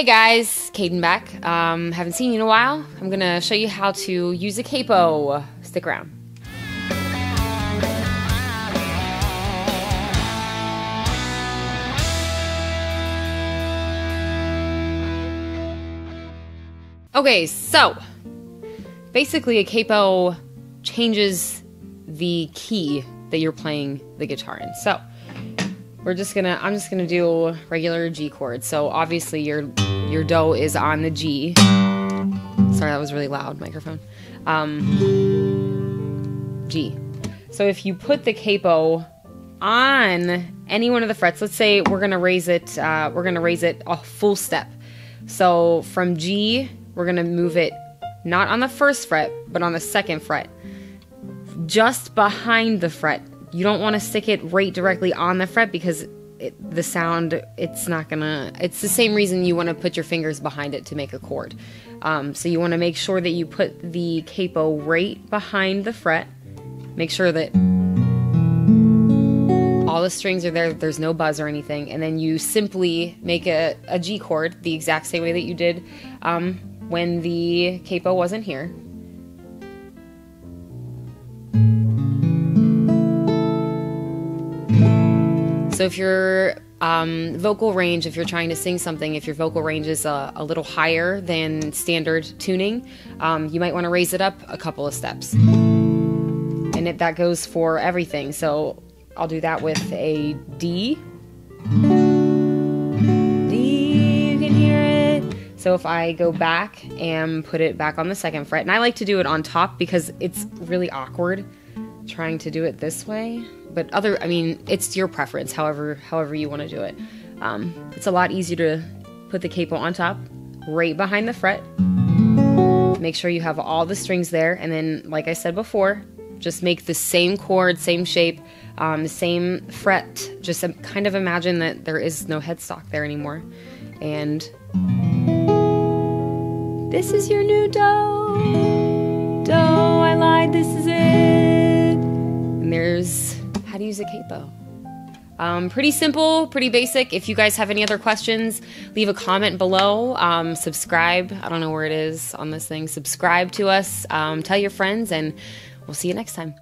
Hey guys, Caden back. Haven't seen you in a while. I'm gonna show you how to use a capo. Stick around. Okay, so basically a capo changes the key that you're playing the guitar in. So I'm just gonna do regular G chord. So obviously your do is on the G. Sorry, that was really loud, microphone. G. So if you put the capo on any one of the frets, let's say we're gonna raise it a full step. So from G, we're gonna move it not on the first fret, but on the second fret, just behind the fret. You don't want to stick it right directly on the fret because it's the same reason you want to put your fingers behind it to make a chord. So you want to make sure that you put the capo right behind the fret. Make sure that all the strings are there, there's no buzz or anything, and then you simply make a G chord the exact same way that you did when the capo wasn't here. So if your vocal range, if you're trying to sing something, if your vocal range is a little higher than standard tuning, you might want to raise it up a couple of steps. And that goes for everything. So I'll do that with a D. D, you can hear it. So if I go back and put it back on the second fret, and I like to do it on top because it's really awkward trying to do it this way, but it's your preference, however you want to do it. It's a lot easier to put the capo on top, right behind the fret. Make sure you have all the strings there, and then, like I said before, just make the same chord, same shape, same fret. Just kind of imagine that there is no headstock there anymore. And this is your new do. Do, I lied, this is it. There's how to use a capo. Pretty simple, pretty basic. If you guys have any other questions, leave a comment below. Subscribe. I don't know where it is on this thing. Subscribe to us. Tell your friends, and we'll see you next time.